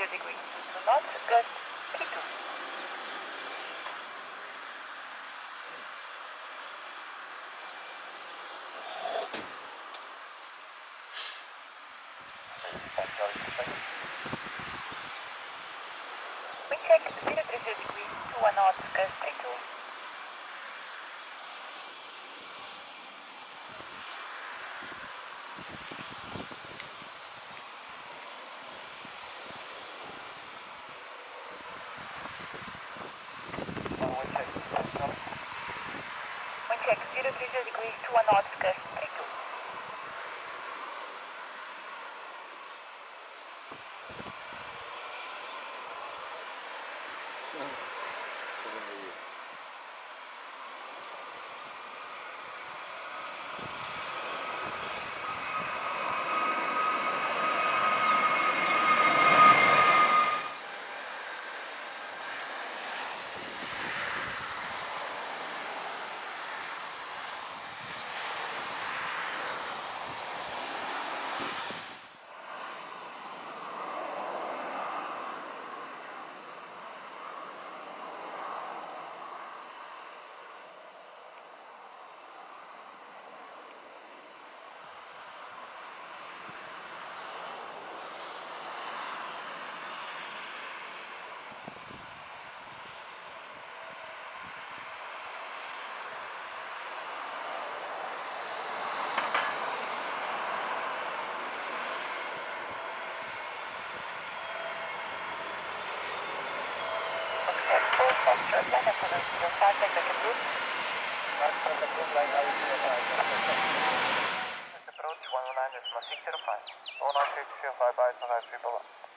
Degree to not get P2. Approach 109 is 1605. 109 605 by 293 below.